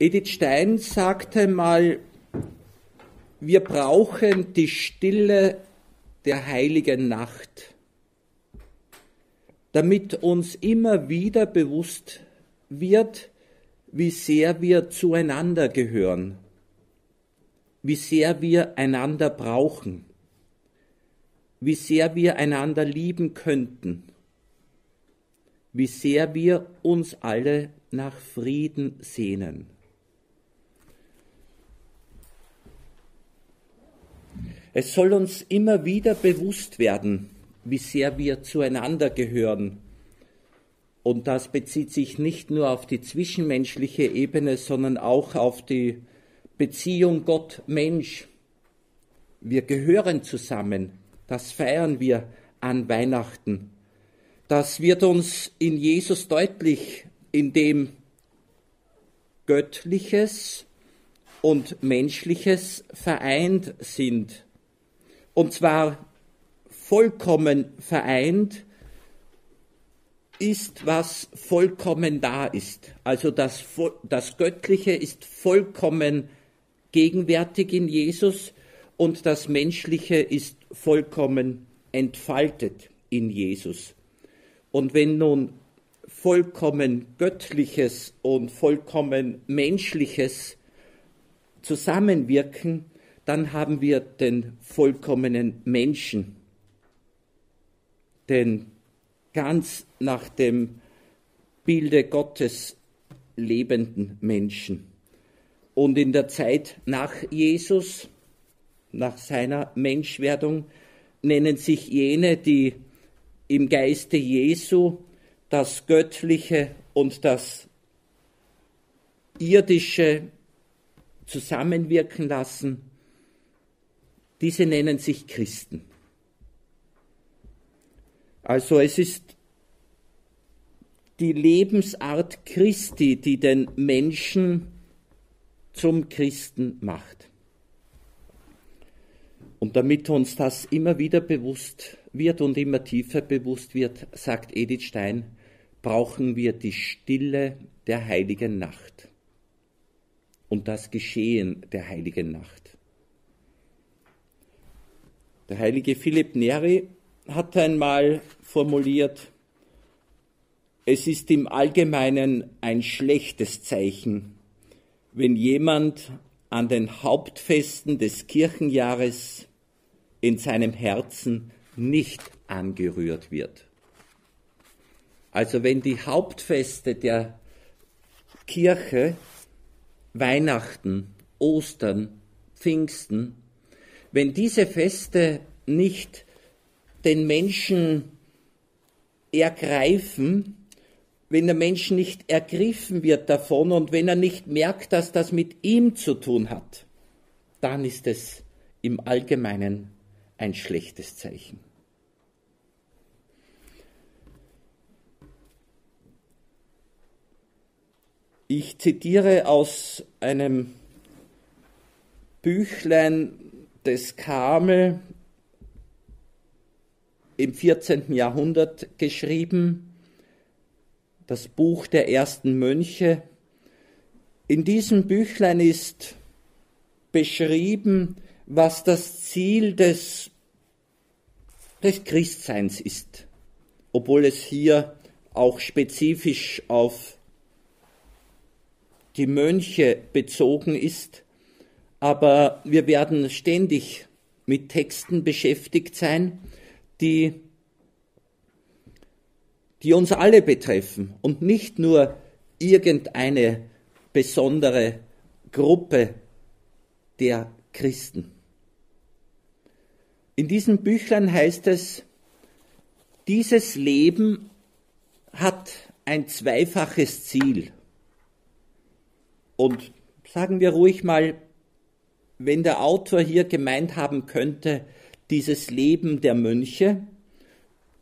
Edith Stein sagte mal, wir brauchen die Stille der heiligen Nacht, damit uns immer wieder bewusst wird, wie sehr wir zueinander gehören, wie sehr wir einander brauchen, wie sehr wir einander lieben könnten, wie sehr wir uns alle nach Frieden sehnen. Es soll uns immer wieder bewusst werden, wie sehr wir zueinander gehören. Und das bezieht sich nicht nur auf die zwischenmenschliche Ebene, sondern auch auf die Beziehung Gott-Mensch. Wir gehören zusammen. Das feiern wir an Weihnachten. Das wird uns in Jesus deutlich, indem Göttliches und Menschliches vereint sind. Und zwar vollkommen vereint ist, was vollkommen da ist. Also das Göttliche ist vollkommen gegenwärtig in Jesus und das Menschliche ist vollkommen entfaltet in Jesus. Und wenn nun vollkommen Göttliches und vollkommen Menschliches zusammenwirken, dann haben wir den vollkommenen Menschen. Denn ganz nach dem Bilde Gottes lebenden Menschen. Und in der Zeit nach Jesus, nach seiner Menschwerdung, nennen sich jene, die im Geiste Jesu das Göttliche und das Irdische zusammenwirken lassen, diese nennen sich Christen. Also es ist die Lebensart Christi, die den Menschen zum Christen macht. Und damit uns das immer wieder bewusst wird und immer tiefer bewusst wird, sagt Edith Stein, brauchen wir die Stille der heiligen Nacht und das Geschehen der heiligen Nacht. Der heilige Philipp Neri hat einmal formuliert, es ist im Allgemeinen ein schlechtes Zeichen, wenn jemand an den Hauptfesten des Kirchenjahres in seinem Herzen nicht angerührt wird. Also wenn die Hauptfeste der Kirche, Weihnachten, Ostern, Pfingsten, wenn diese Feste nicht den Menschen ergreifen, wenn der Mensch nicht ergriffen wird davon und wenn er nicht merkt, dass das mit ihm zu tun hat, dann ist es im Allgemeinen ein schlechtes Zeichen. Ich zitiere aus einem Büchlein des Karmel im 14. Jahrhundert geschrieben, das Buch der ersten Mönche. In diesem Büchlein ist beschrieben, was das Ziel des Christseins ist, obwohl es hier auch spezifisch auf die Mönche bezogen ist. Aber wir werden ständig mit Texten beschäftigt sein, die uns alle betreffen und nicht nur irgendeine besondere Gruppe der Christen. In diesem Büchlein heißt es, dieses Leben hat ein zweifaches Ziel. Und sagen wir ruhig mal, wenn der Autor hier gemeint haben könnte, dieses Leben der Mönche,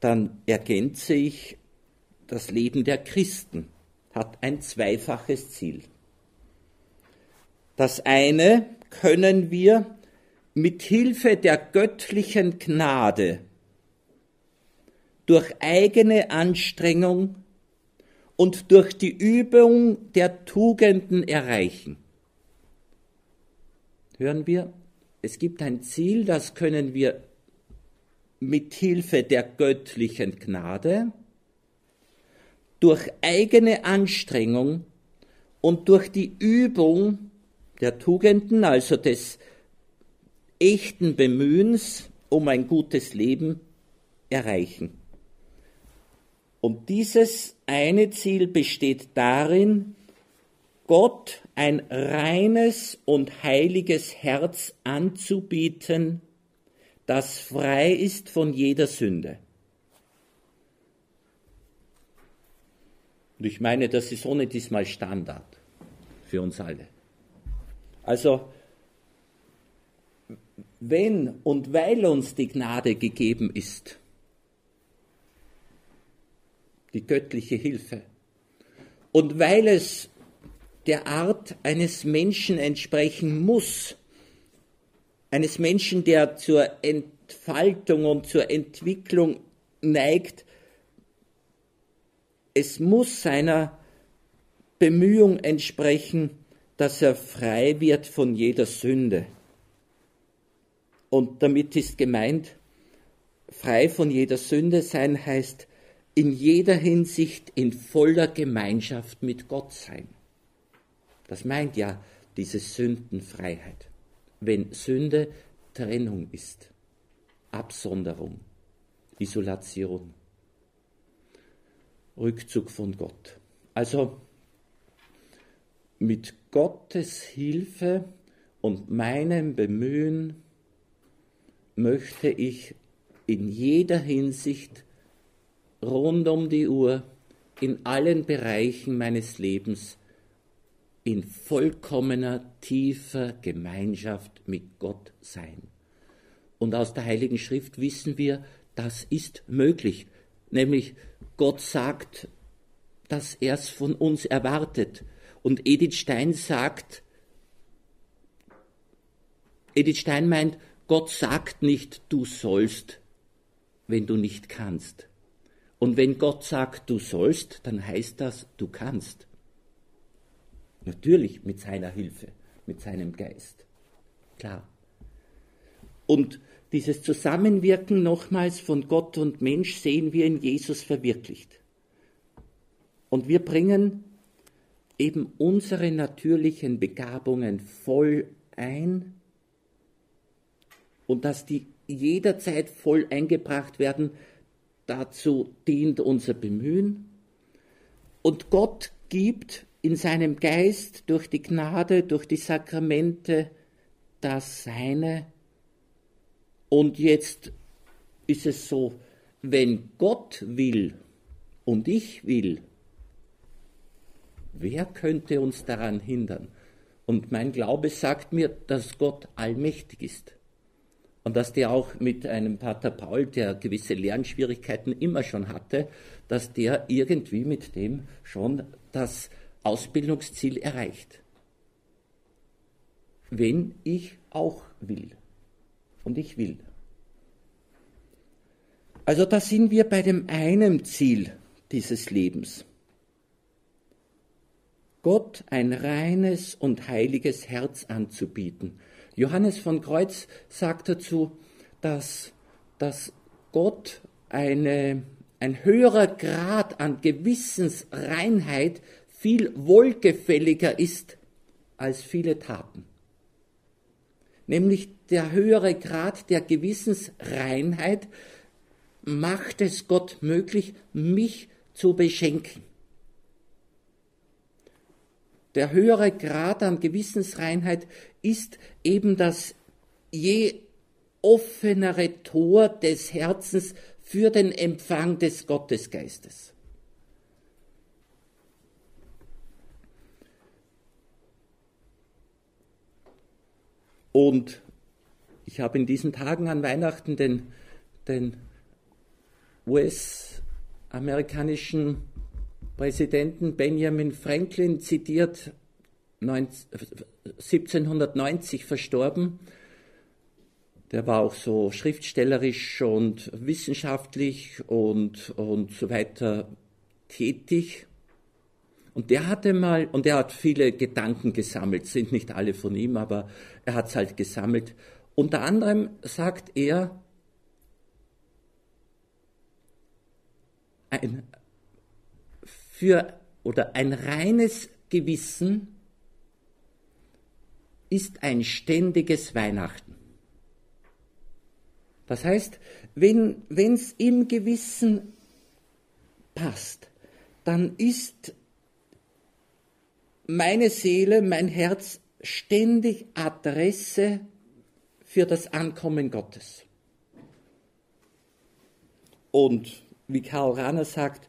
dann ergänze ich, das Leben der Christen hat ein zweifaches Ziel. Das eine können wir mit Hilfe der göttlichen Gnade durch eigene Anstrengung und durch die Übung der Tugenden erreichen. Hören wir, es gibt ein Ziel, das können wir mit Hilfe der göttlichen Gnade durch eigene Anstrengung und durch die Übung der Tugenden, also des echten Bemühens um ein gutes Leben, erreichen. Und dieses eine Ziel besteht darin, Gott ein reines und heiliges Herz anzubieten, das frei ist von jeder Sünde. Und ich meine, das ist ohne diesmal Standard für uns alle. Also, wenn und weil uns die Gnade gegeben ist, die göttliche Hilfe, und weil es der Art eines Menschen entsprechen muss, eines Menschen, der zur Entfaltung und zur Entwicklung neigt, es muss seiner Bemühung entsprechen, dass er frei wird von jeder Sünde. Und damit ist gemeint, frei von jeder Sünde sein heißt, in jeder Hinsicht in voller Gemeinschaft mit Gott sein. Das meint ja diese Sündenfreiheit, wenn Sünde Trennung ist, Absonderung, Isolation, Rückzug von Gott. Also mit Gottes Hilfe und meinem Bemühen möchte ich in jeder Hinsicht rund um die Uhr, in allen Bereichen meines Lebens, in vollkommener, tiefer Gemeinschaft mit Gott sein. Und aus der Heiligen Schrift wissen wir, das ist möglich. Nämlich Gott sagt, dass er es von uns erwartet. Und Edith Stein sagt, Edith Stein meint, Gott sagt nicht, du sollst, wenn du nicht kannst. Und wenn Gott sagt, du sollst, dann heißt das, du kannst. Natürlich mit seiner Hilfe, mit seinem Geist. Klar. Und dieses Zusammenwirken nochmals von Gott und Mensch sehen wir in Jesus verwirklicht. Und wir bringen eben unsere natürlichen Begabungen voll ein und dass die jederzeit voll eingebracht werden, dazu dient unser Bemühen. Und Gott gibt in seinem Geist durch die Gnade, durch die Sakramente das Seine. Und jetzt ist es so, wenn Gott will und ich will, wer könnte uns daran hindern? Und mein Glaube sagt mir, dass Gott allmächtig ist. Und dass der auch mit einem Pater Paul, der gewisse Lernschwierigkeiten immer schon hatte, dass der irgendwie mit dem schon das Ausbildungsziel erreicht. Wenn ich auch will. Und ich will. Also da sind wir bei dem einen Ziel dieses Lebens. Gott ein reines und heiliges Herz anzubieten. Johannes von Kreuz sagt dazu, dass Gott ein höherer Grad an Gewissensreinheit viel wohlgefälliger ist als viele Taten. Nämlich der höhere Grad der Gewissensreinheit macht es Gott möglich, mich zu beschenken. Der höhere Grad an Gewissensreinheit ist eben das je offenere Tor des Herzens für den Empfang des Gottesgeistes. Und ich habe in diesen Tagen an Weihnachten den US-amerikanischen Präsidenten Benjamin Franklin zitiert, 1790 verstorben. Der war auch so schriftstellerisch und wissenschaftlich und so weiter tätig Und der hatte mal, und der hat viele Gedanken gesammelt, sind nicht alle von ihm, aber er hat es halt gesammelt. Unter anderem sagt er, ein reines Gewissen ist ein ständiges Weihnachten. Das heißt, wenn es im Gewissen passt, dann ist meine Seele, mein Herz ständig Adresse für das Ankommen Gottes. Und wie Karl Rahner sagt,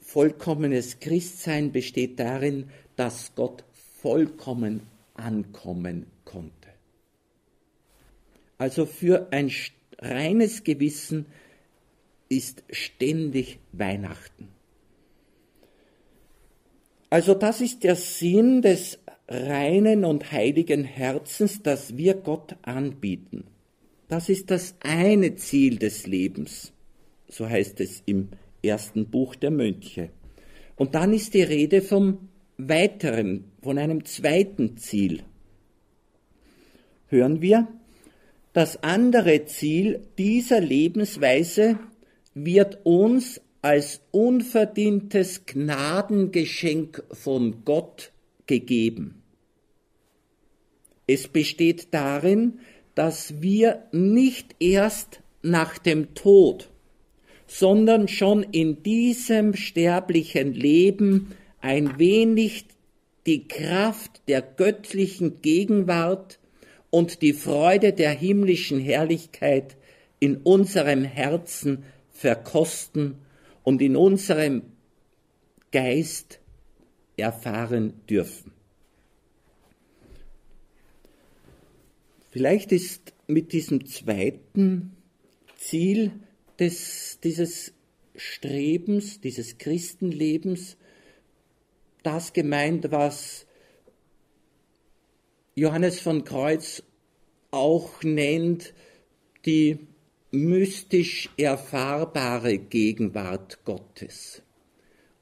vollkommenes Christsein besteht darin, dass Gott vollkommen ankommen konnte. Also für ein reines Gewissen ist ständig Weihnachten. Also das ist der Sinn des reinen und heiligen Herzens, das wir Gott anbieten. Das ist das eine Ziel des Lebens, so heißt es im ersten Buch der Mönche. Und dann ist die Rede vom weiteren, von einem zweiten Ziel. Hören wir, das andere Ziel dieser Lebensweise wird uns als unverdientes Gnadengeschenk von Gott gegeben. Es besteht darin, dass wir nicht erst nach dem Tod, sondern schon in diesem sterblichen Leben ein wenig die Kraft der göttlichen Gegenwart und die Freude der himmlischen Herrlichkeit in unserem Herzen verkosten und in unserem Geist erfahren dürfen. Vielleicht ist mit diesem zweiten Ziel dieses Strebens, dieses Christenlebens, das gemeint, was Johannes von Kreuz auch nennt, die mystisch erfahrbare Gegenwart Gottes.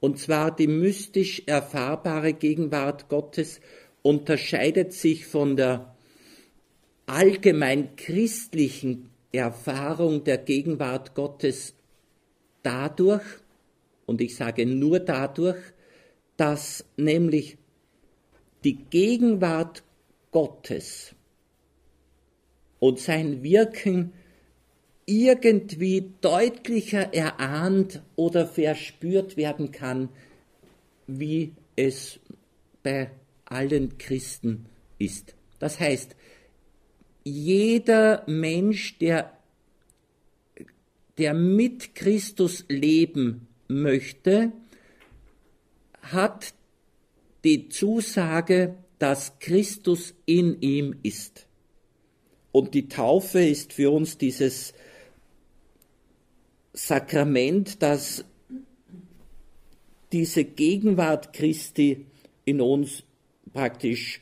Und zwar die mystisch erfahrbare Gegenwart Gottes unterscheidet sich von der allgemein christlichen Erfahrung der Gegenwart Gottes dadurch, und ich sage nur dadurch, dass nämlich die Gegenwart Gottes und sein Wirken irgendwie deutlicher erahnt oder verspürt werden kann, wie es bei allen Christen ist. Das heißt, jeder Mensch, der mit Christus leben möchte, hat die Zusage, dass Christus in ihm ist. Und die Taufe ist für uns dieses Sakrament, das diese Gegenwart Christi in uns praktisch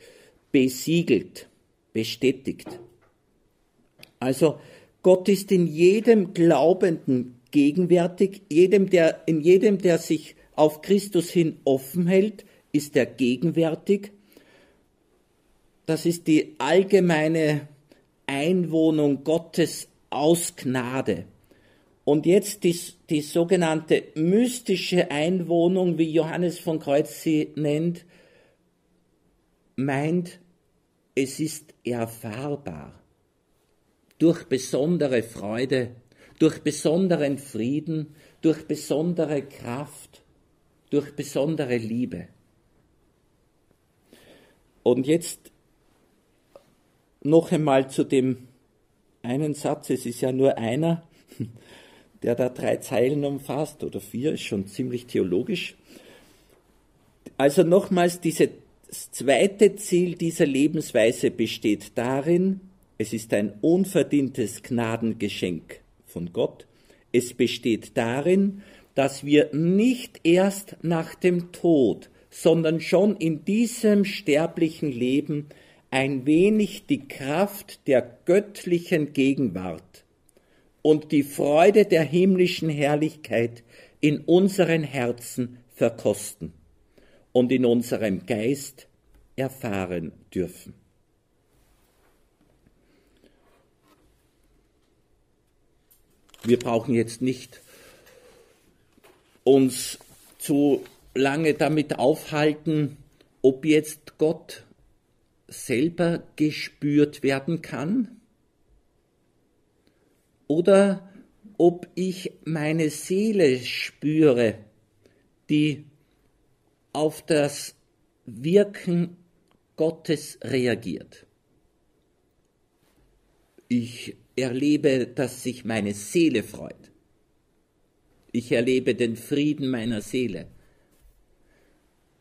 besiegelt, bestätigt. Also Gott ist in jedem Glaubenden gegenwärtig, in jedem, der sich auf Christus hin offen hält, ist er gegenwärtig. Das ist die allgemeine Einwohnung Gottes aus Gnade. Und jetzt die sogenannte mystische Einwohnung, wie Johannes von Kreuz sie nennt, meint, es ist erfahrbar. Durch besondere Freude, durch besonderen Frieden, durch besondere Kraft, durch besondere Liebe. Und jetzt noch einmal zu dem einen Satz, es ist ja nur einer, der da 3 Zeilen umfasst, oder 4, ist schon ziemlich theologisch. Also nochmals, das zweite Ziel dieser Lebensweise besteht darin, es ist ein unverdientes Gnadengeschenk von Gott. Es besteht darin, dass wir nicht erst nach dem Tod, sondern schon in diesem sterblichen Leben ein wenig die Kraft der göttlichen Gegenwart und die Freude der himmlischen Herrlichkeit in unseren Herzen verkosten und in unserem Geist erfahren dürfen. Wir brauchen jetzt nicht uns zu lange damit aufhalten, ob jetzt Gott selber gespürt werden kann oder ob ich meine Seele spüre, die auf das Wirken Gottes reagiert. Ich erlebe, dass sich meine Seele freut. Ich erlebe den Frieden meiner Seele.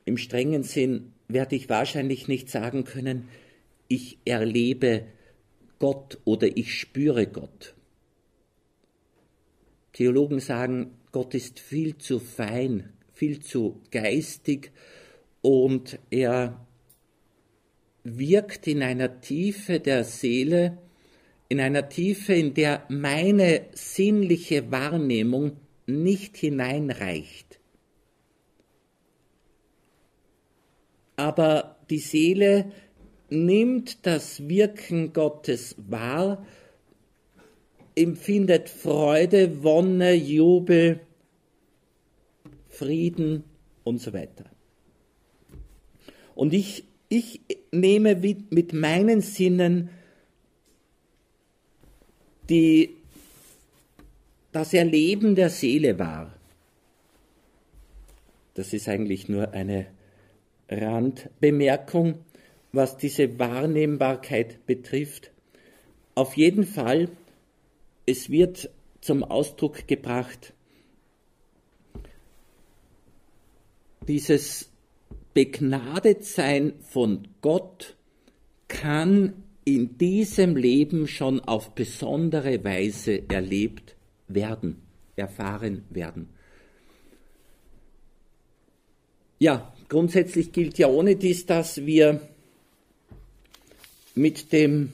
Im strengen Sinn werde ich wahrscheinlich nicht sagen können, ich erlebe Gott oder ich spüre Gott. Theologen sagen, Gott ist viel zu fein, viel zu geistig und er wirkt in einer Tiefe der Seele, in einer Tiefe, in der meine sinnliche Wahrnehmung nicht hineinreicht. Aber die Seele nimmt das Wirken Gottes wahr, empfindet Freude, Wonne, Jubel, Frieden und so weiter. Und ich nehme mit meinen Sinnen das Erleben der Seele wahr. Das ist eigentlich nur eine Randbemerkung, was diese Wahrnehmbarkeit betrifft. Auf jeden Fall, es wird zum Ausdruck gebracht, dieses Begnadetsein von Gott kann in diesem Leben schon auf besondere Weise erlebt werden, erfahren werden. Ja, grundsätzlich gilt ja ohne dies, dass wir mit dem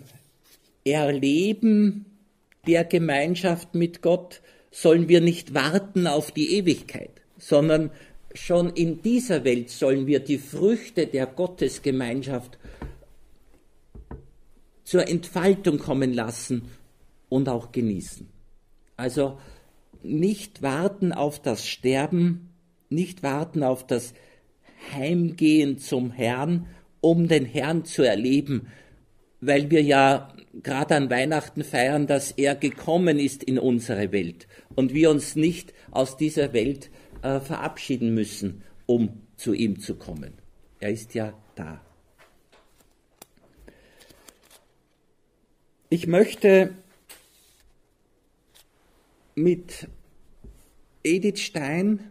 Erleben der Gemeinschaft mit Gott sollen wir nicht warten auf die Ewigkeit, sondern schon in dieser Welt sollen wir die Früchte der Gottesgemeinschaft zur Entfaltung kommen lassen und auch genießen. Also nicht warten auf das Sterben, nicht warten auf das Heimgehen zum Herrn, um den Herrn zu erleben, weil wir ja gerade an Weihnachten feiern, dass er gekommen ist in unsere Welt und wir uns nicht aus dieser Welt verabschieden müssen, um zu ihm zu kommen. Er ist ja da. Ich möchte mit Edith Stein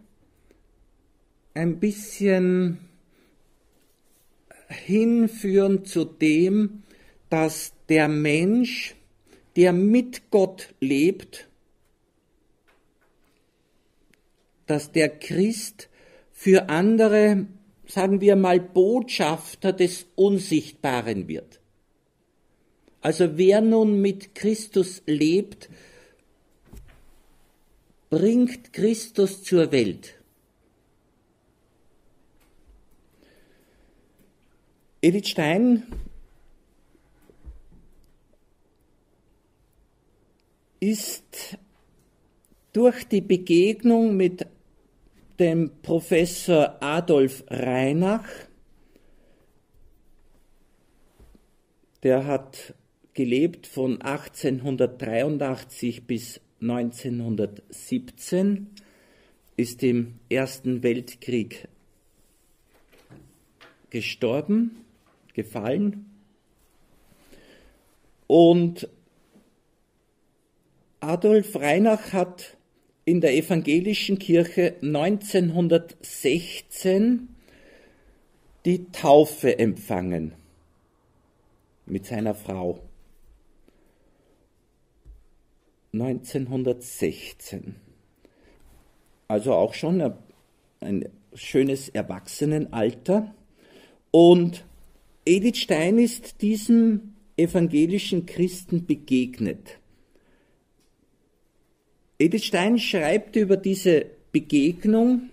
ein bisschen hinführen zu dem, dass der Mensch, der mit Gott lebt, dass der Christ für andere, sagen wir mal, Botschafter des Unsichtbaren wird. Also wer nun mit Christus lebt, bringt Christus zur Welt. Edith Stein ist durch die Begegnung mit dem Professor Adolf Reinach, der hat gelebt von 1883 bis 1917, ist im Ersten Weltkrieg gestorben, gefallen und Adolf Reinach hat in der evangelischen Kirche 1916 die Taufe empfangen mit seiner Frau. 1916. Also auch schon ein schönes Erwachsenenalter. Und Edith Stein ist diesem evangelischen Christen begegnet. Edith Stein schreibt über diese Begegnung,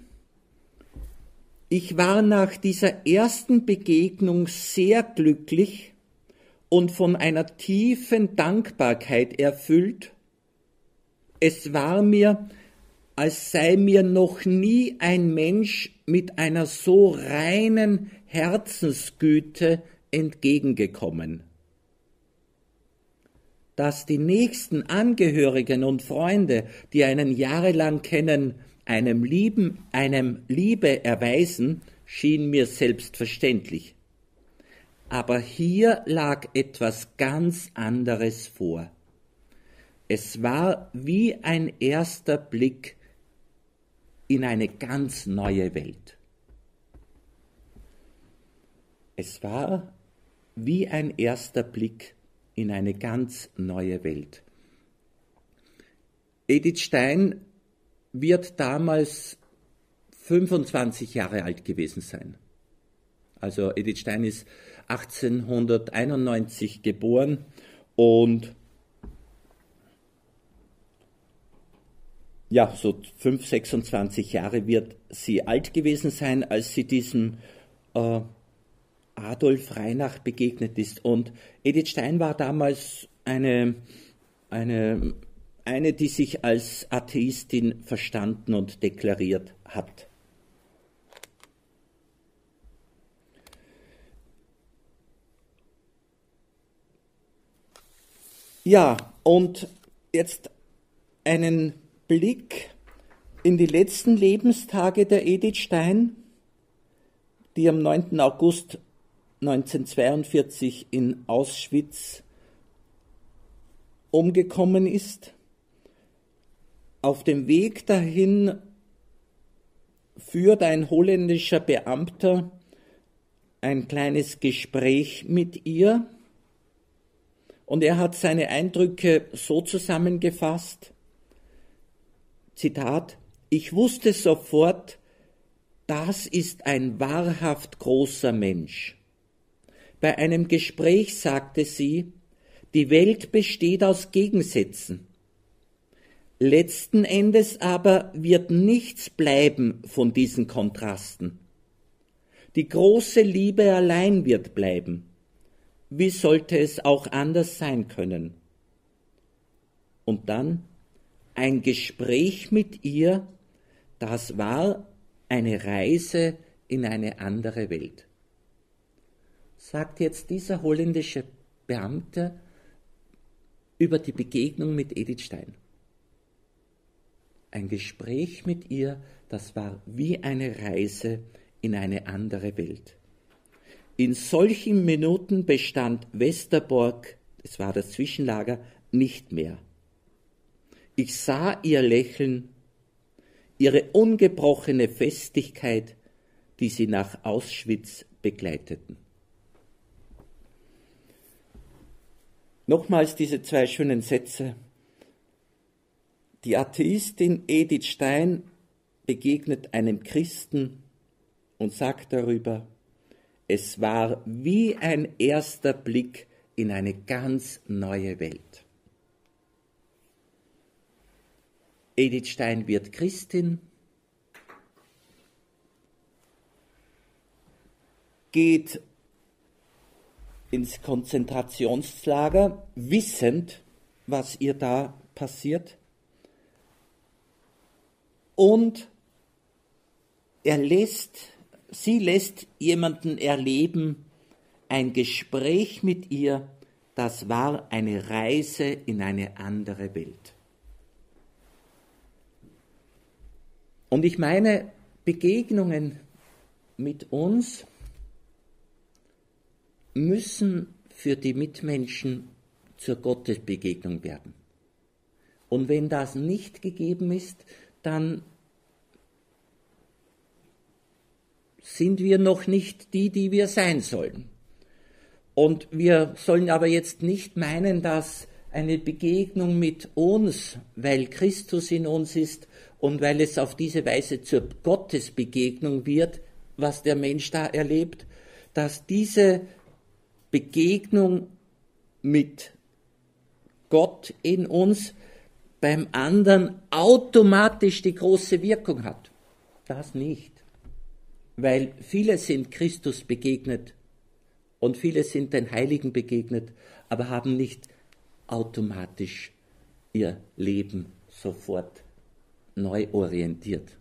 Ich war nach dieser ersten Begegnung sehr glücklich und von einer tiefen Dankbarkeit erfüllt. Es war mir, als sei mir noch nie ein Mensch mit einer so reinen Herzensgüte entgegengekommen. Dass die nächsten Angehörigen und Freunde, die einen jahrelang kennen, einem Liebe erweisen, schien mir selbstverständlich. Aber hier lag etwas ganz anderes vor. Es war wie ein erster Blick in eine ganz neue Welt. Es war wie ein erster Blick in eine ganz neue Welt. Edith Stein wird damals 25 Jahre alt gewesen sein. Also Edith Stein ist 1891 geboren und ja, so 26 Jahre wird sie alt gewesen sein, als sie diesem Adolf Reinach begegnet ist. Und Edith Stein war damals eine, die sich als Atheistin verstanden und deklariert hat. Ja, und jetzt einen Blick in die letzten Lebenstage der Edith Stein, die am 9. August 1942 in Auschwitz umgekommen ist. Auf dem Weg dahin führt ein holländischer Beamter ein kleines Gespräch mit ihr und er hat seine Eindrücke so zusammengefasst, Zitat, ich wusste sofort, das ist ein wahrhaft großer Mensch. Bei einem Gespräch sagte sie, die Welt besteht aus Gegensätzen. Letzten Endes aber wird nichts bleiben von diesen Kontrasten. Die große Liebe allein wird bleiben. Wie sollte es auch anders sein können? Und dann ein Gespräch mit ihr, das war eine Reise in eine andere Welt. Sagt jetzt dieser holländische Beamte über die Begegnung mit Edith Stein. Ein Gespräch mit ihr, das war wie eine Reise in eine andere Welt. In solchen Minuten bestand Westerbork, es war das Zwischenlager, nicht mehr. Ich sah ihr Lächeln, ihre ungebrochene Festigkeit, die sie nach Auschwitz begleiteten. Nochmals diese zwei schönen Sätze. Die Atheistin Edith Stein begegnet einem Christen und sagt darüber, es war wie ein erster Blick in eine ganz neue Welt. Edith Stein wird Christin, geht ins Konzentrationslager, wissend, was ihr da passiert, und sie lässt jemanden erleben, ein Gespräch mit ihr, das war eine Reise in eine andere Welt. Und ich meine, Begegnungen mit uns müssen für die Mitmenschen zur Gottesbegegnung werden. Und wenn das nicht gegeben ist, dann sind wir noch nicht die, die wir sein sollen. Und wir sollen aber jetzt nicht meinen, dass eine Begegnung mit uns, weil Christus in uns ist und weil es auf diese Weise zur Gottesbegegnung wird, was der Mensch da erlebt, dass diese Begegnung mit Gott in uns beim anderen automatisch die große Wirkung hat. Das nicht. weil viele sind Christus begegnet und viele sind den Heiligen begegnet, aber haben nicht automatisch ihr Leben sofort neu orientiert.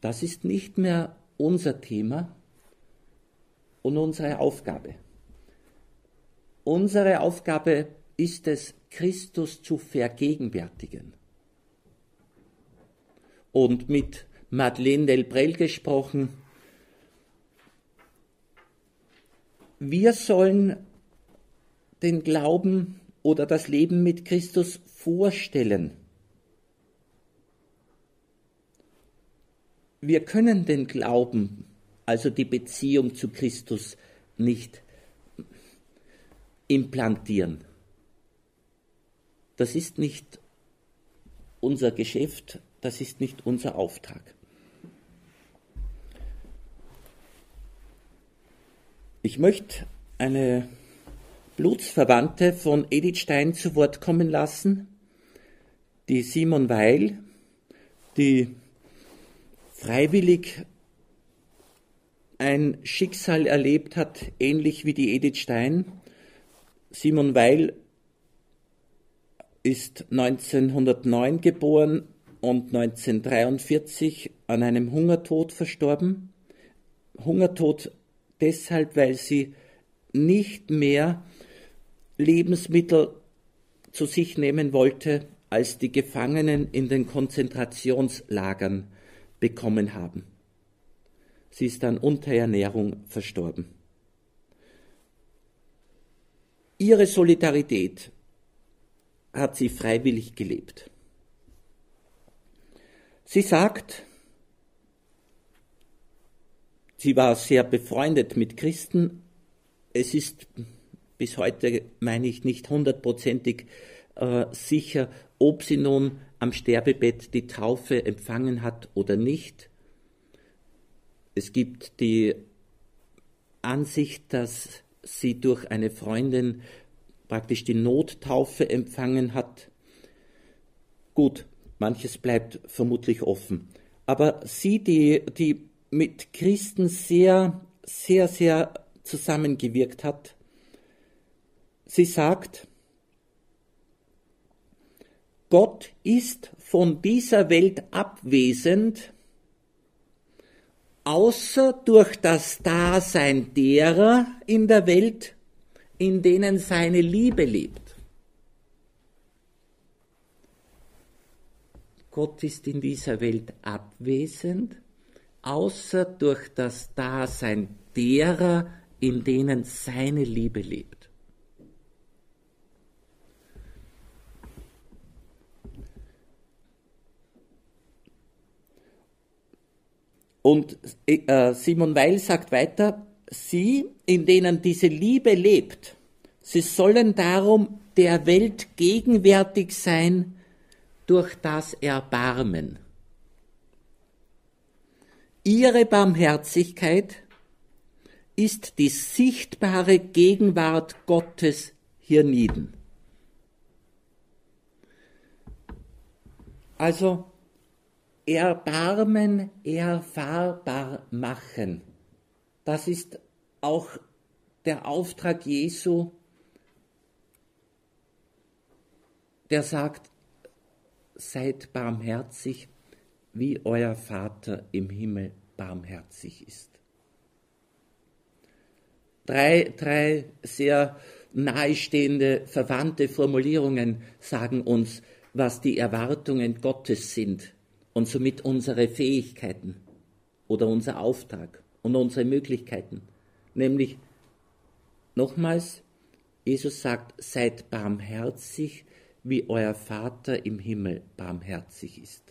Das ist nicht mehr unser Thema und unsere Aufgabe. Unsere Aufgabe ist es, Christus zu vergegenwärtigen. Und mit Madeleine Delbrel gesprochen, wir sollen den Glauben oder das Leben mit Christus vorstellen. Wir können den Glauben, also die Beziehung zu Christus, nicht implantieren. Das ist nicht unser Geschäft, das ist nicht unser Auftrag. Ich möchte eine Blutsverwandte von Edith Stein zu Wort kommen lassen, die Simon Weil, die freiwillig ein Schicksal erlebt hat, ähnlich wie die Edith Stein. Simon Weil ist 1909 geboren und 1943 an einem Hungertod verstorben. Hungertod deshalb, weil sie nicht mehr Lebensmittel zu sich nehmen wollte, als die Gefangenen in den Konzentrationslagern bekommen haben. Sie ist an Unterernährung verstorben. Ihre Solidarität hat sie freiwillig gelebt. Sie sagt, sie war sehr befreundet mit Christen. Es ist bis heute, meine ich, nicht hundertprozentig sicher, ob sie nun am Sterbebett die Taufe empfangen hat oder nicht. Es gibt die Ansicht, dass sie durch eine Freundin praktisch die Nottaufe empfangen hat. Gut, manches bleibt vermutlich offen. Aber sie, die mit Christen sehr, sehr, sehr zusammengewirkt hat, sie sagt, Gott ist von dieser Welt abwesend, außer durch das Dasein derer in der Welt, in denen seine Liebe lebt. Gott ist in dieser Welt abwesend, außer durch das Dasein derer, in denen seine Liebe lebt. Und Simon Weil sagt weiter, sie, in denen diese Liebe lebt, sie sollen darum der Welt gegenwärtig sein durch das Erbarmen. Ihre Barmherzigkeit ist die sichtbare Gegenwart Gottes hienieden. Also Erbarmen, erfahrbar machen. Das ist auch der Auftrag Jesu, der sagt, seid barmherzig, wie euer Vater im Himmel barmherzig ist. Drei sehr nahestehende, verwandte Formulierungen sagen uns, was die Erwartungen Gottes sind und somit unsere Fähigkeiten oder unser Auftrag und unsere Möglichkeiten. Nämlich, nochmals, Jesus sagt, seid barmherzig, wie euer Vater im Himmel barmherzig ist.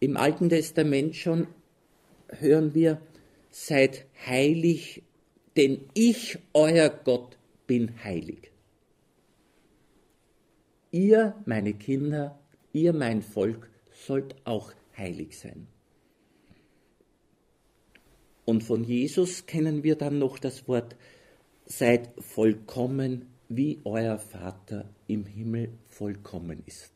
Im Alten Testament schon hören wir, seid heilig, denn ich, euer Gott, bin heilig. Ihr, meine Kinder, ihr, mein Volk, sollt auch heilig sein. Und von Jesus kennen wir dann noch das Wort, seid vollkommen, wie euer Vater im Himmel vollkommen ist.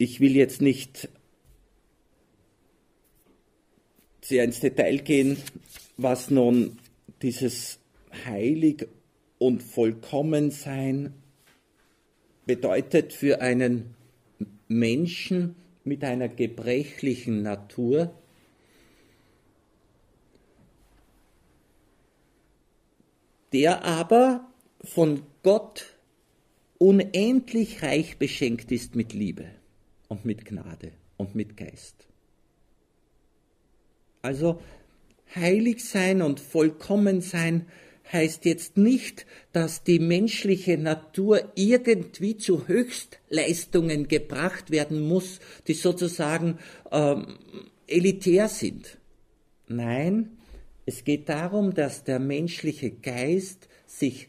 Ich will jetzt nicht sehr ins Detail gehen, was nun dieses Heilig und Vollkommensein bedeutet für einen Menschen mit einer gebrechlichen Natur. Der aber von Gott unendlich reich beschenkt ist mit Liebe und mit Gnade und mit Geist. Also heilig sein und vollkommen sein heißt jetzt nicht, dass die menschliche Natur irgendwie zu Höchstleistungen gebracht werden muss, die sozusagen elitär sind. Nein, es geht darum, dass der menschliche Geist sich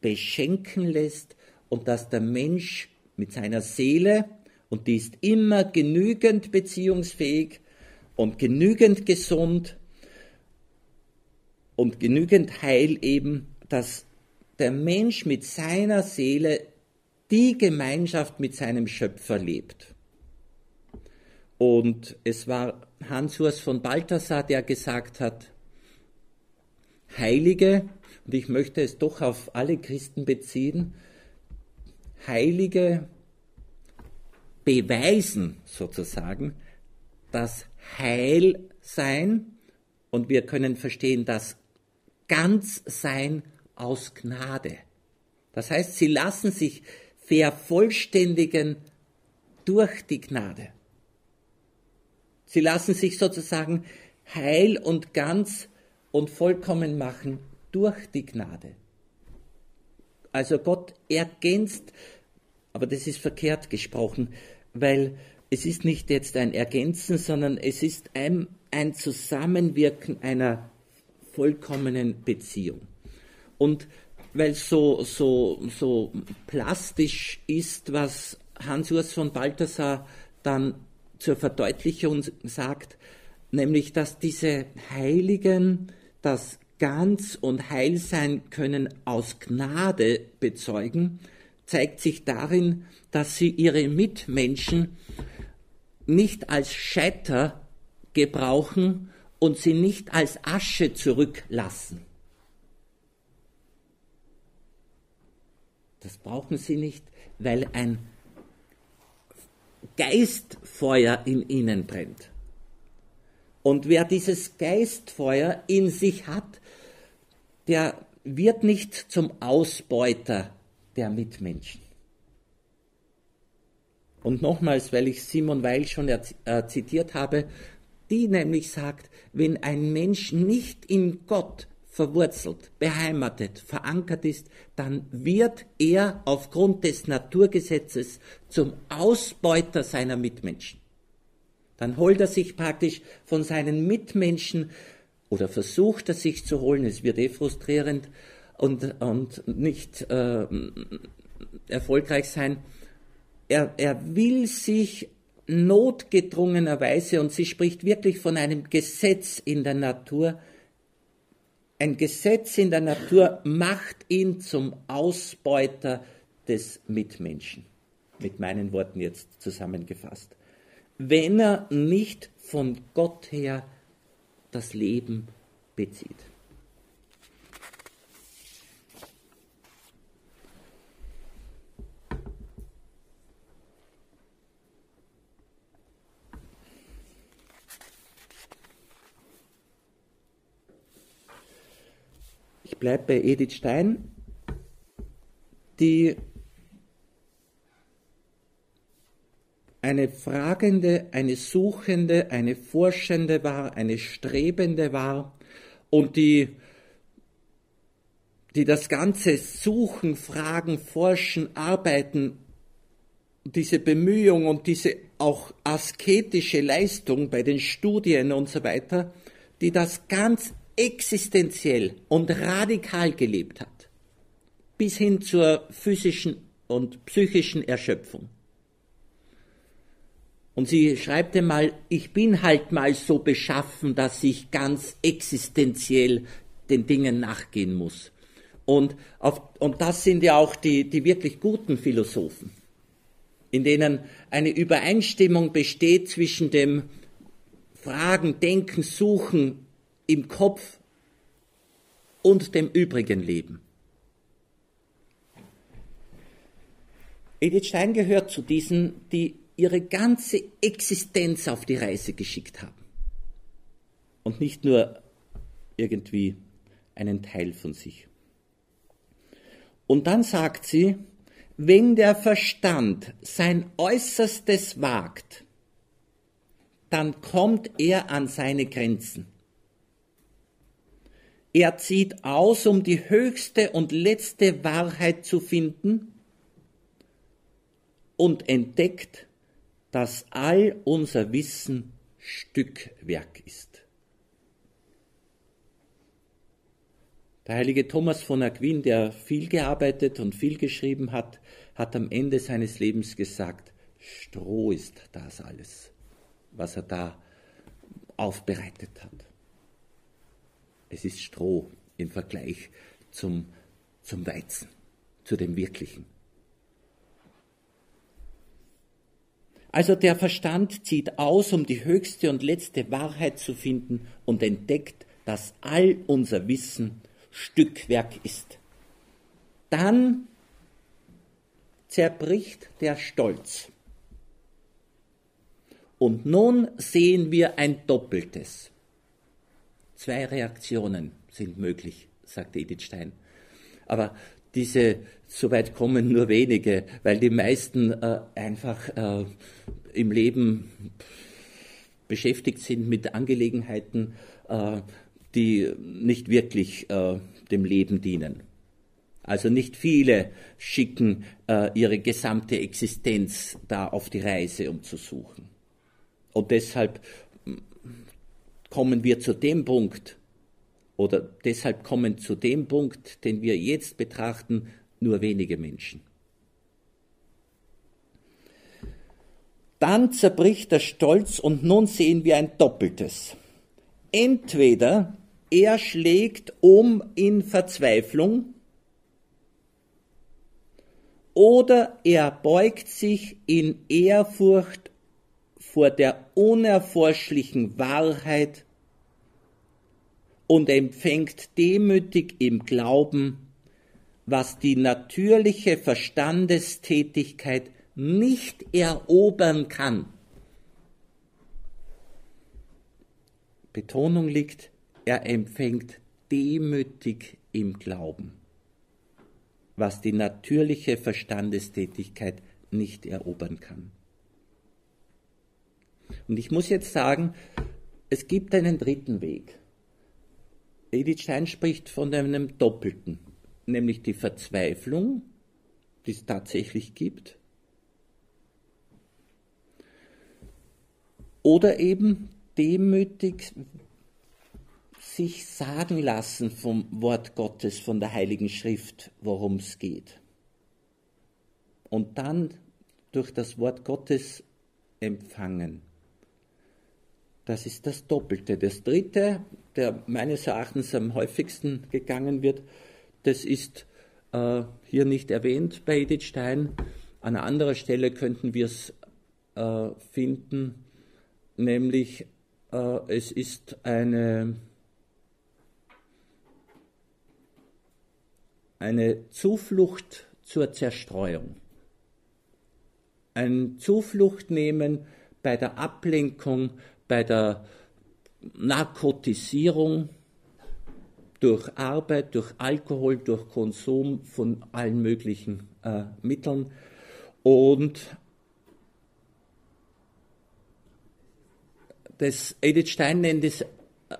beschenken lässt und dass der Mensch mit seiner Seele, und die ist immer genügend beziehungsfähig und genügend gesund und genügend heil eben, dass der Mensch mit seiner Seele die Gemeinschaft mit seinem Schöpfer lebt. Und es war Hans-Urs von Balthasar, der gesagt hat, Heilige, und ich möchte es doch auf alle Christen beziehen, Heilige beweisen sozusagen das Heilsein, und wir können verstehen, das Ganzsein aus Gnade. Das heißt, sie lassen sich vervollständigen durch die Gnade. Sie lassen sich sozusagen heil und ganz und vollkommen machen durch die Gnade. Also Gott ergänzt, aber das ist verkehrt gesprochen, weil es ist nicht jetzt ein Ergänzen, sondern es ist ein Zusammenwirken einer vollkommenen Beziehung. Und weil es so plastisch ist, was Hans-Urs von Balthasar dann zur Verdeutlichung sagt, nämlich, dass diese Heiligen das Ganz- und Heilsein können aus Gnade bezeugen, zeigt sich darin, dass sie ihre Mitmenschen nicht als Scheiter gebrauchen und sie nicht als Asche zurücklassen. Das brauchen sie nicht, weil ein Geistfeuer in ihnen brennt. Und wer dieses Geistfeuer in sich hat, der wird nicht zum Ausbeuter der Mitmenschen. Und nochmals, weil ich Simone Weil schon zitiert habe, die nämlich sagt, wenn ein Mensch nicht in Gott verwurzelt, beheimatet, verankert ist, dann wird er aufgrund des Naturgesetzes zum Ausbeuter seiner Mitmenschen. Dann holt er sich praktisch von seinen Mitmenschen oder versucht er sich zu holen, es wird frustrierend und nicht erfolgreich sein. Er will sich notgedrungenerweise, und sie spricht wirklich von einem Gesetz in der Natur, ein Gesetz in der Natur macht ihn zum Ausbeuter des Mitmenschen. Mit meinen Worten jetzt zusammengefasst. Wenn er nicht von Gott her das Leben bezieht. Ich bleibe bei Edith Stein, die eine Fragende, eine Suchende, eine Forschende war, eine Strebende war, und die das ganze Suchen, Fragen, Forschen, Arbeiten, diese Bemühung und diese auch asketische Leistung bei den Studien und so weiter, die das ganz existenziell und radikal gelebt hat, bis hin zur physischen und psychischen Erschöpfung. Und sie schreibt einmal, ich bin halt mal so beschaffen, dass ich ganz existenziell den Dingen nachgehen muss. Und das sind ja auch die wirklich guten Philosophen in denen eine Übereinstimmung besteht zwischen dem Fragen, Denken, Suchen im Kopf und dem übrigen Leben. Edith Stein gehört zu diesen, die ihre ganze Existenz auf die Reise geschickt haben und nicht nur irgendwie einen Teil von sich. Und dann sagt sie, wenn der Verstand sein Äußerstes wagt, dann kommt er an seine Grenzen. Er zieht aus, um die höchste und letzte Wahrheit zu finden und entdeckt, dass all unser Wissen Stückwerk ist. Der heilige Thomas von Aquin, der viel gearbeitet und viel geschrieben hat, hat am Ende seines Lebens gesagt, Stroh ist das alles, was er da aufbereitet hat. Es ist Stroh im Vergleich zum Weizen, zu dem Wirklichen. Also der Verstand zieht aus, um die höchste und letzte Wahrheit zu finden und entdeckt, dass all unser Wissen Stückwerk ist. Dann zerbricht der Stolz. Und nun sehen wir ein Doppeltes. Zwei Reaktionen sind möglich, sagt Edith Stein. Aber diese, soweit kommen nur wenige, weil die meisten einfach im Leben beschäftigt sind mit Angelegenheiten, die nicht wirklich dem Leben dienen. Also nicht viele schicken ihre gesamte Existenz da auf die Reise, um zu suchen. Und deshalb kommen wir zu dem Punkt, den wir jetzt betrachten, nur wenige Menschen. Dann zerbricht der Stolz und nun sehen wir ein Doppeltes. Entweder er schlägt um in Verzweiflung oder er beugt sich in Ehrfurcht vor der unerforschlichen Wahrheit und empfängt demütig im Glauben, was die natürliche Verstandestätigkeit nicht erobern kann. Betonung liegt, er empfängt demütig im Glauben, was die natürliche Verstandestätigkeit nicht erobern kann. Und ich muss jetzt sagen, es gibt einen dritten Weg. Edith Stein spricht von einem Doppelten, nämlich die Verzweiflung, die es tatsächlich gibt, oder eben demütig sich sagen lassen vom Wort Gottes, von der Heiligen Schrift, worum es geht. Und dann durch das Wort Gottes empfangen. Das ist das Doppelte. Das Dritte, der meines Erachtens am häufigsten gegangen wird, das ist hier nicht erwähnt bei Edith Stein. An anderer Stelle könnten wir es finden, nämlich es ist eine Zuflucht zur Zerstreuung. Ein Zuflucht nehmen bei der Ablenkung, bei der Narkotisierung durch Arbeit, durch Alkohol, durch Konsum von allen möglichen Mitteln und das Edith Stein nennt es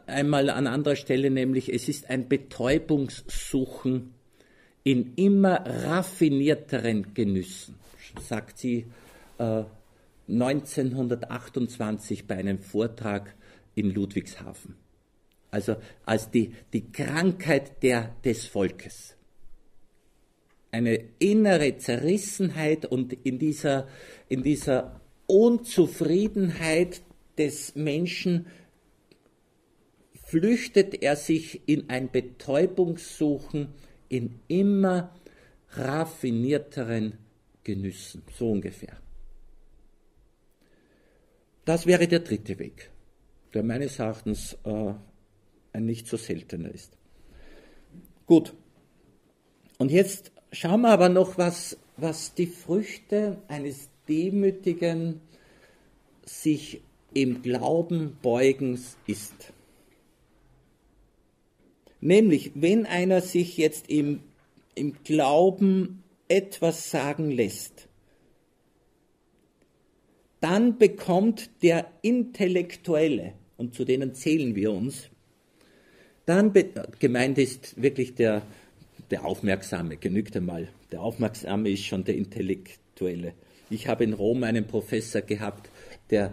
einmal an anderer Stelle, nämlich es ist ein Betäubungssuchen in immer raffinierteren Genüssen, sagt sie 1928 bei einem Vortrag in Ludwigshafen. Also als die Krankheit des Volkes. Eine innere Zerrissenheit und in dieser Unzufriedenheit des Menschen flüchtet er sich in ein Betäubungssuchen in immer raffinierteren Genüssen, so ungefähr. Das wäre der dritte Weg, der meines Erachtens ein nicht so seltener ist. Gut, und jetzt schauen wir aber noch, was die Früchte eines demütigen, sich im Glauben beugens ist. Nämlich, wenn einer sich jetzt im Glauben etwas sagen lässt, dann bekommt der Intellektuelle, und zu denen zählen wir uns, dann gemeint ist wirklich der Aufmerksame, genügt einmal. Der Aufmerksame ist schon der Intellektuelle. Ich habe in Rom einen Professor gehabt, der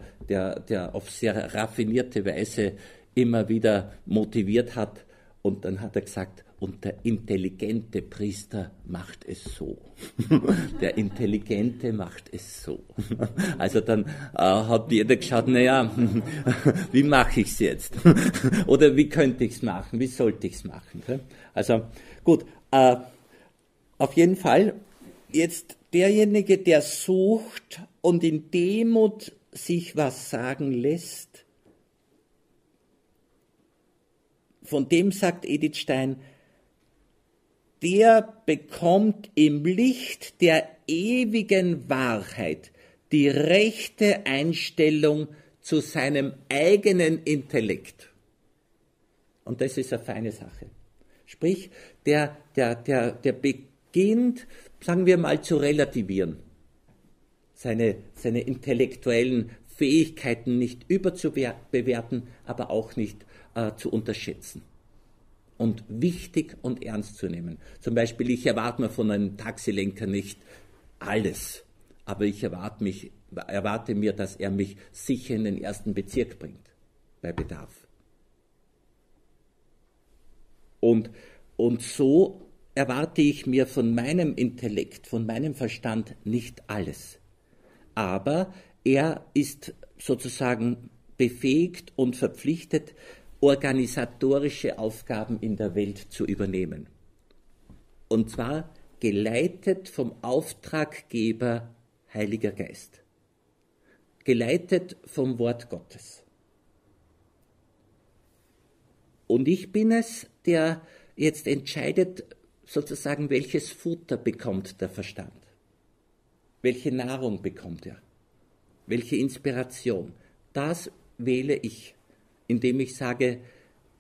auf sehr raffinierte Weise immer wieder motiviert hat. Und dann hat er gesagt, und der intelligente Priester macht es so. Der Intelligente macht es so. Also dann hat jeder geschaut, naja, wie mache ich es jetzt? Oder wie könnte ich es machen? Wie sollte ich es machen? Also gut, auf jeden Fall, jetzt derjenige, der sucht und in Demut sich was sagen lässt, von dem sagt Edith Stein, der bekommt im Licht der ewigen Wahrheit die rechte Einstellung zu seinem eigenen Intellekt. Und das ist eine feine Sache. Sprich, der beginnt, sagen wir mal, zu relativieren, seine intellektuellen Fähigkeiten nicht überzubewerten, aber auch nicht zu unterschätzen und wichtig und ernst zu nehmen. Zum Beispiel, ich erwarte mir von einem Taxilenker nicht alles, aber ich erwarte mir, dass er mich sicher in den ersten Bezirk bringt, bei Bedarf. Und so erwarte ich mir von meinem Intellekt, von meinem Verstand nicht alles. Aber er ist sozusagen befähigt und verpflichtet, organisatorische Aufgaben in der Welt zu übernehmen. Und zwar geleitet vom Auftraggeber Heiliger Geist. Geleitet vom Wort Gottes. Und ich bin es, der jetzt entscheidet, sozusagen, welches Futter bekommt der Verstand. Welche Nahrung bekommt er? Welche Inspiration? Das wähle ich, indem ich sage,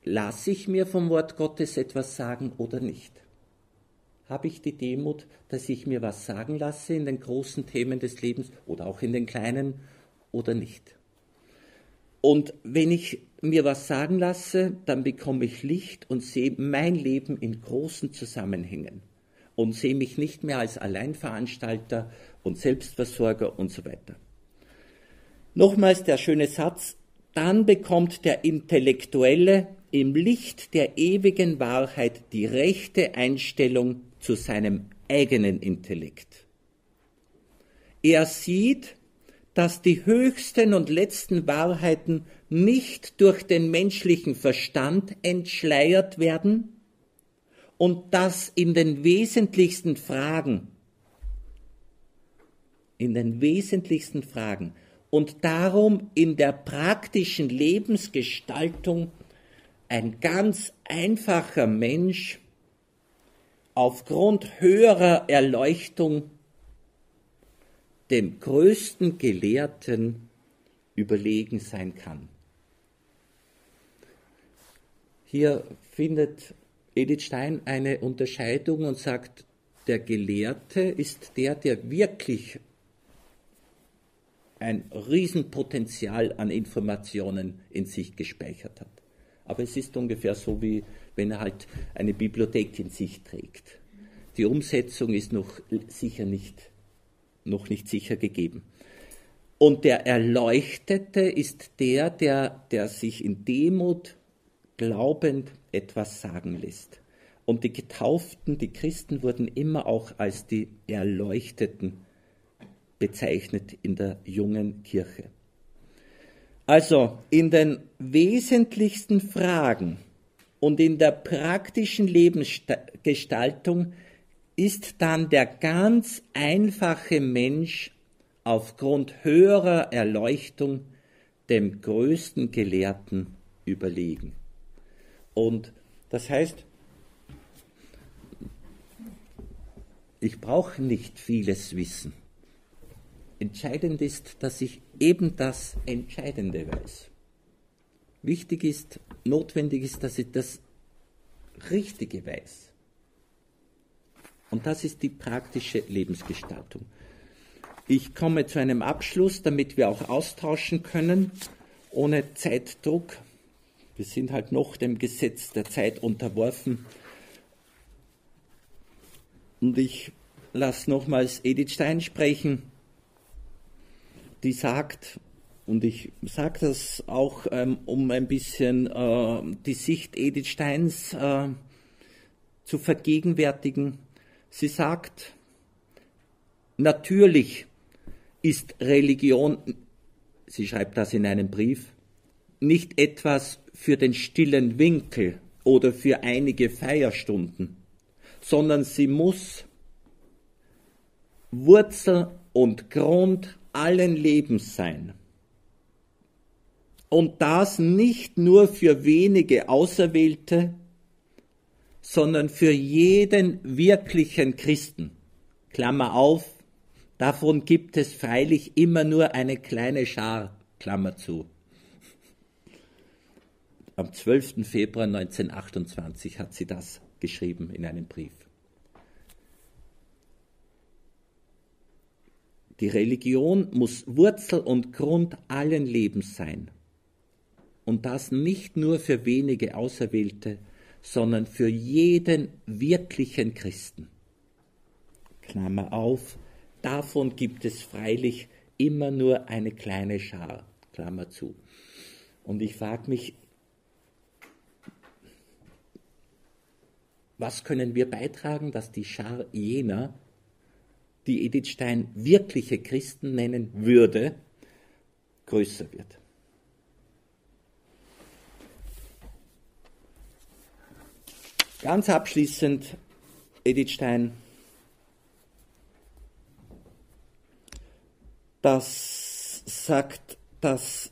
lasse ich mir vom Wort Gottes etwas sagen oder nicht? Habe ich die Demut, dass ich mir was sagen lasse in den großen Themen des Lebens oder auch in den kleinen oder nicht? Und wenn ich mir was sagen lasse, dann bekomme ich Licht und sehe mein Leben in großen Zusammenhängen und sehe mich nicht mehr als Alleinveranstalter und Selbstversorger und so weiter. Nochmals der schöne Satz, dann bekommt der Intellektuelle im Licht der ewigen Wahrheit die rechte Einstellung zu seinem eigenen Intellekt. Er sieht, dass die höchsten und letzten Wahrheiten nicht durch den menschlichen Verstand entschleiert werden und dass in den wesentlichsten Fragen und darum in der praktischen Lebensgestaltung ein ganz einfacher Mensch aufgrund höherer Erleuchtung dem größten Gelehrten überlegen sein kann. Hier findet Edith Stein eine Unterscheidung und sagt, der Gelehrte ist der wirklich ein Riesenpotenzial an Informationen in sich gespeichert hat. Aber es ist ungefähr so, wie wenn er halt eine Bibliothek in sich trägt. Die Umsetzung ist noch nicht sicher gegeben. Und der Erleuchtete ist der sich in Demut glaubend etwas sagen lässt. Und die Getauften, die Christen, wurden immer auch als die Erleuchteten bezeichnet in der jungen Kirche. Also in den wesentlichsten Fragen und in der praktischen Lebensgestaltung ist dann der ganz einfache Mensch aufgrund höherer Erleuchtung dem größten Gelehrten überlegen. Und das heißt, ich brauche nicht vieles Wissen. Entscheidend ist, dass ich eben das Entscheidende weiß. Wichtig ist, notwendig ist, dass ich das Richtige weiß. Und das ist die praktische Lebensgestaltung. Ich komme zu einem Abschluss, damit wir auch austauschen können, ohne Zeitdruck. Wir sind halt noch dem Gesetz der Zeit unterworfen. Und ich lasse nochmals Edith Stein sprechen, die sagt, und ich sage das auch, um ein bisschen die Sicht Edith Steins zu vergegenwärtigen. Sie sagt, natürlich ist Religion, sie schreibt das in einem Brief, nicht etwas für den stillen Winkel oder für einige Feierstunden, sondern sie muss Wurzel und Grund allen Lebens sein. Und das nicht nur für wenige Auserwählte, sondern für jeden wirklichen Christen. Klammer auf, davon gibt es freilich immer nur eine kleine Schar, Klammer zu. Am 12. Februar 1928 hat sie das geschrieben in einem Brief. Die Religion muss Wurzel und Grund allen Lebens sein. Und das nicht nur für wenige Auserwählte, sondern für jeden wirklichen Christen. Klammer auf, davon gibt es freilich immer nur eine kleine Schar, Klammer zu. Und ich frage mich, was können wir beitragen, dass die Schar jener, die Edith Stein wirkliche Christen nennen würde, größer wird? Ganz abschließend, Edith Stein, das sagt, dass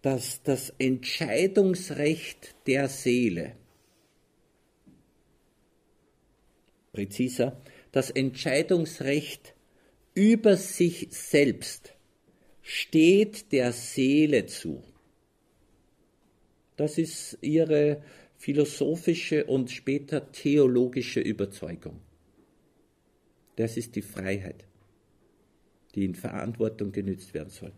das Entscheidungsrecht der Seele, präziser, das Entscheidungsrecht über sich selbst steht der Seele zu. Das ist ihre philosophische und später theologische Überzeugung. Das ist die Freiheit, die in Verantwortung genützt werden soll.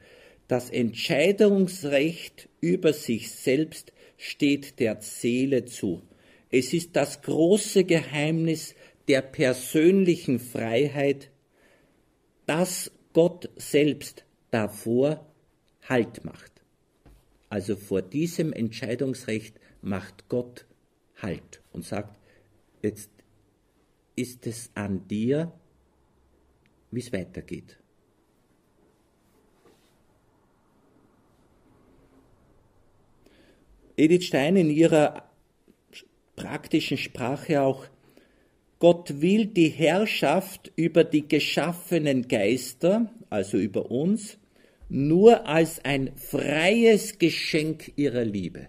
Das Entscheidungsrecht über sich selbst steht der Seele zu. Es ist das große Geheimnis der persönlichen Freiheit, dass Gott selbst davor Halt macht. Also vor diesem Entscheidungsrecht macht Gott Halt und sagt, jetzt ist es an dir, wie es weitergeht. Edith Stein in ihrer praktischen Sprache auch, Gott will die Herrschaft über die geschaffenen Geister, also über uns, nur als ein freies Geschenk ihrer Liebe.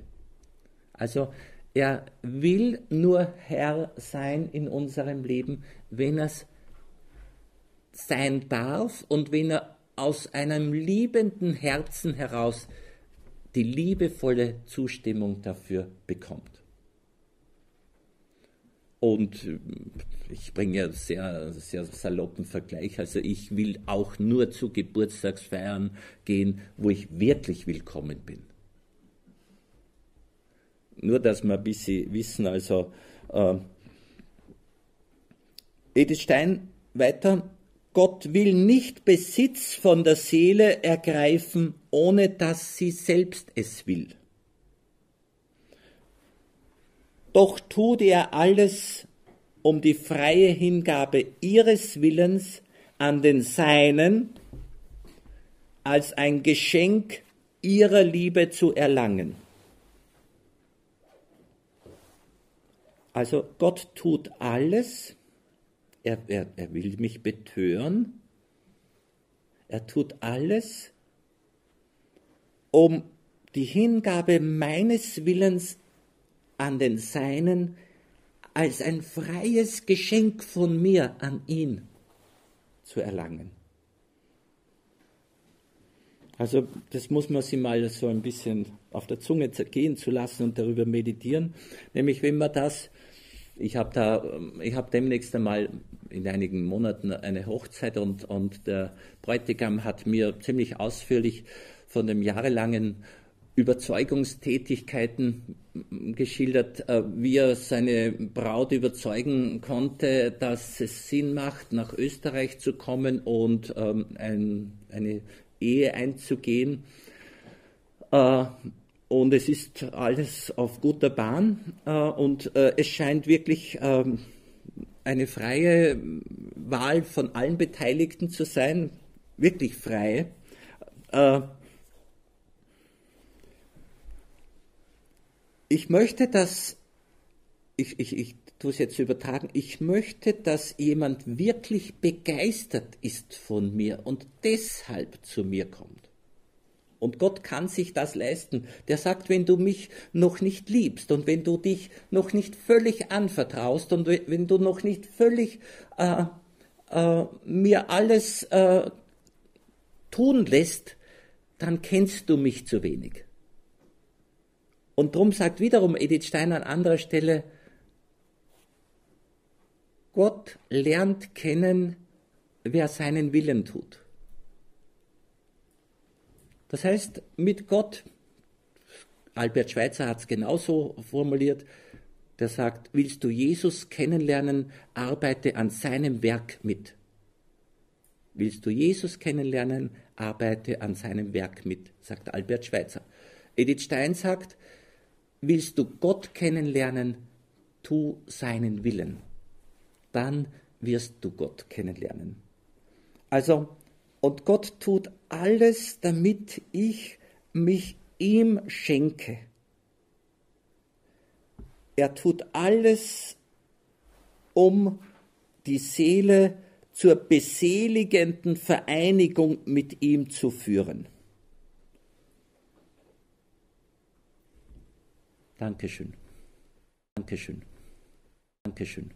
Also er will nur Herr sein in unserem Leben, wenn er es sein darf und wenn er aus einem liebenden Herzen heraus die liebevolle Zustimmung dafür bekommt. Und ich bringe ja sehr, sehr saloppen Vergleich. Also ich will auch nur zu Geburtstagsfeiern gehen, wo ich wirklich willkommen bin. Nur, dass wir ein bisschen wissen, also Edith Stein weiter. Gott will nicht Besitz von der Seele ergreifen, ohne dass sie selbst es will. Doch tut er alles, um die freie Hingabe ihres Willens an den Seinen als ein Geschenk ihrer Liebe zu erlangen. Also Gott tut alles, er will mich betören, er tut alles, um die Hingabe meines Willens an den Seinen als ein freies Geschenk von mir an ihn zu erlangen. Also das muss man sich mal so ein bisschen auf der Zunge zergehen zu lassen und darüber meditieren. Nämlich wenn man das, ich habe demnächst einmal in einigen Monaten eine Hochzeit und der Bräutigam hat mir ziemlich ausführlich von dem jahrelangen Überzeugungstätigkeiten geschildert, wie er seine Braut überzeugen konnte, dass es Sinn macht, nach Österreich zu kommen und eine Ehe einzugehen. Und es ist alles auf guter Bahn und es scheint wirklich eine freie Wahl von allen Beteiligten zu sein, wirklich frei. Ich möchte, dass, ich tue es jetzt übertragen, ich möchte, dass jemand wirklich begeistert ist von mir und deshalb zu mir kommt. Und Gott kann sich das leisten. Der sagt, wenn du mich noch nicht liebst und wenn du dich noch nicht völlig anvertraust und wenn du noch nicht völlig mir alles tun lässt, dann kennst du mich zu wenig. Und darum sagt wiederum Edith Stein an anderer Stelle, Gott lernt kennen, wer seinen Willen tut. Das heißt, mit Gott, Albert Schweitzer hat es genauso formuliert, der sagt, willst du Jesus kennenlernen, arbeite an seinem Werk mit. Willst du Jesus kennenlernen, arbeite an seinem Werk mit, sagt Albert Schweitzer. Edith Stein sagt, willst du Gott kennenlernen, tu seinen Willen. Dann wirst du Gott kennenlernen. Also, und Gott tut alles, damit ich mich ihm schenke. Er tut alles, um die Seele zur beseligenden Vereinigung mit ihm zu führen. Dankeschön. Dankeschön. Dankeschön.